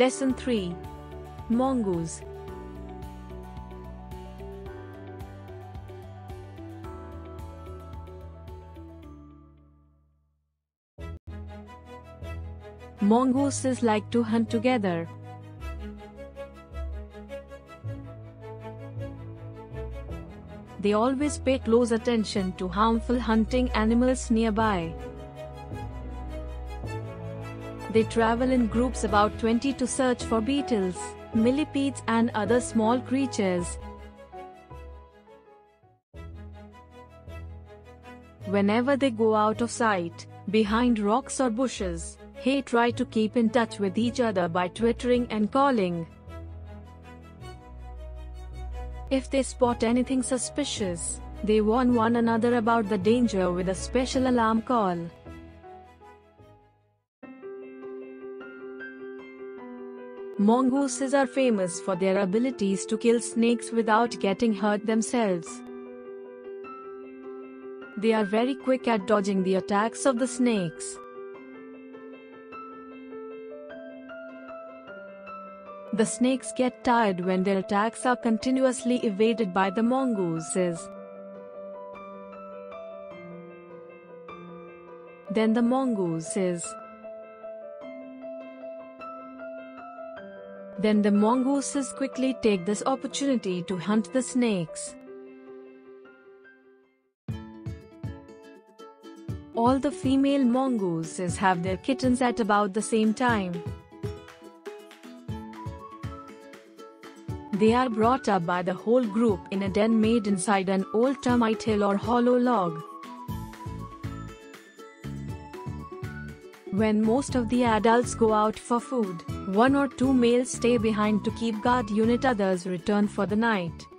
Lesson 3. Mongoose. Mongooses like to hunt together. They always pay close attention to harmful hunting animals nearby. They travel in groups about 20 to search for beetles, millipedes and other small creatures. Whenever they go out of sight, behind rocks or bushes, they try to keep in touch with each other by twittering and calling. If they spot anything suspicious, they warn one another about the danger with a special alarm call. Mongooses are famous for their abilities to kill snakes without getting hurt themselves. They are very quick at dodging the attacks of the snakes. The snakes get tired when their attacks are continuously evaded by the mongooses. Then the mongooses. quickly take this opportunity to hunt the snakes. All the female mongooses have their kittens at about the same time. They are brought up by the whole group in a den made inside an old termite hill or hollow log. When most of the adults go out for food, one or two males stay behind to keep guard until others return for the night.